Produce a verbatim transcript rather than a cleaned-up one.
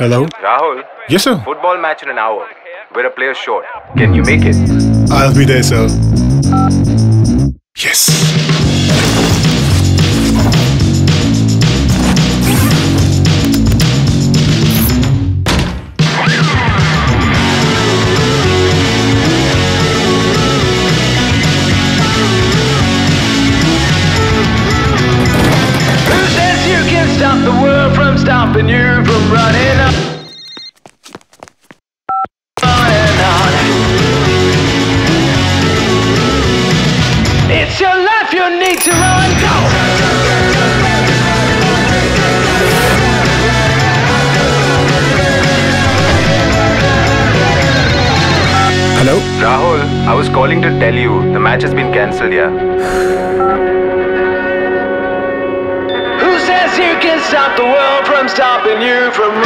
Hello? Rahul? Yes, sir. Football match in an hour. We're a player short. Can you make it? I'll be there, sir. Yes. Who says you can stop the world from stopping you from running up? To run, go! Hello? Rahul, I was calling to tell you the match has been cancelled, yeah? Who says you can stop the world from stopping you from